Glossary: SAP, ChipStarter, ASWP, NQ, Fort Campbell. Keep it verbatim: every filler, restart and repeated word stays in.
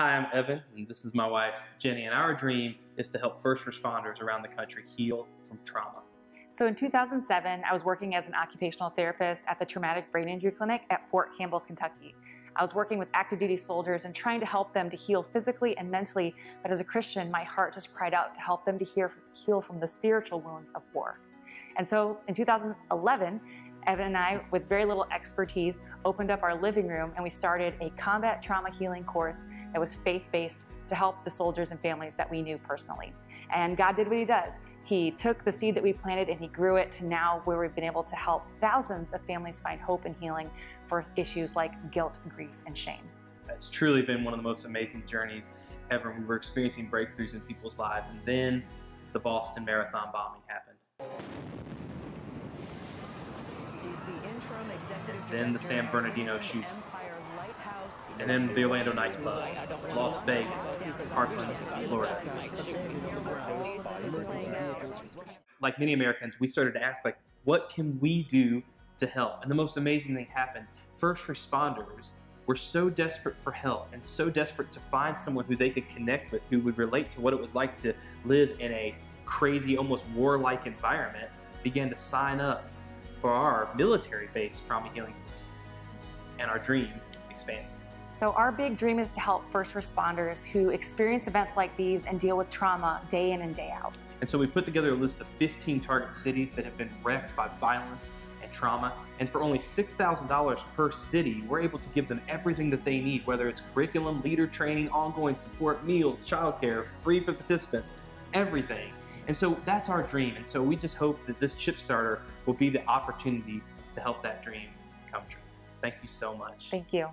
Hi, I'm Evan, and this is my wife, Jenny, and our dream is to help first responders around the country heal from trauma. So in two thousand seven, I was working as an occupational therapist at the Traumatic Brain Injury Clinic at Fort Campbell, Kentucky. I was working with active duty soldiers and trying to help them to heal physically and mentally, but as a Christian, my heart just cried out to help them to heal from the spiritual wounds of war. And so in two thousand eleven, Evan and I, with very little expertise, opened up our living room and we started a combat trauma healing course that was faith-based to help the soldiers and families that we knew personally. And God did what He does. He took the seed that we planted and He grew it to now where we've been able to help thousands of families find hope and healing for issues like guilt, grief, and shame. It's truly been one of the most amazing journeys ever. We were experiencing breakthroughs in people's lives, and then the Boston Marathon bombing happened. He's the interim executive director, then the San Bernardino shooting, and then the Orlando nightclub, Las Vegas, Parkland, Florida. Like many Americans, we started to ask, like, what can we do to help? And the most amazing thing happened. First responders were so desperate for help and so desperate to find someone who they could connect with, who would relate to what it was like to live in a crazy, almost warlike environment, began to sign up for our military-based trauma healing courses, and our dream expanded. So our big dream is to help first responders who experience events like these and deal with trauma day in and day out. And so we put together a list of fifteen target cities that have been wrecked by violence and trauma, and for only six thousand dollars per city, we're able to give them everything that they need, whether it's curriculum, leader training, ongoing support, meals, childcare, free for participants, everything. And so that's our dream, and so we just hope that this ChipStarter will be the opportunity to help that dream come true. Thank you so much. Thank you.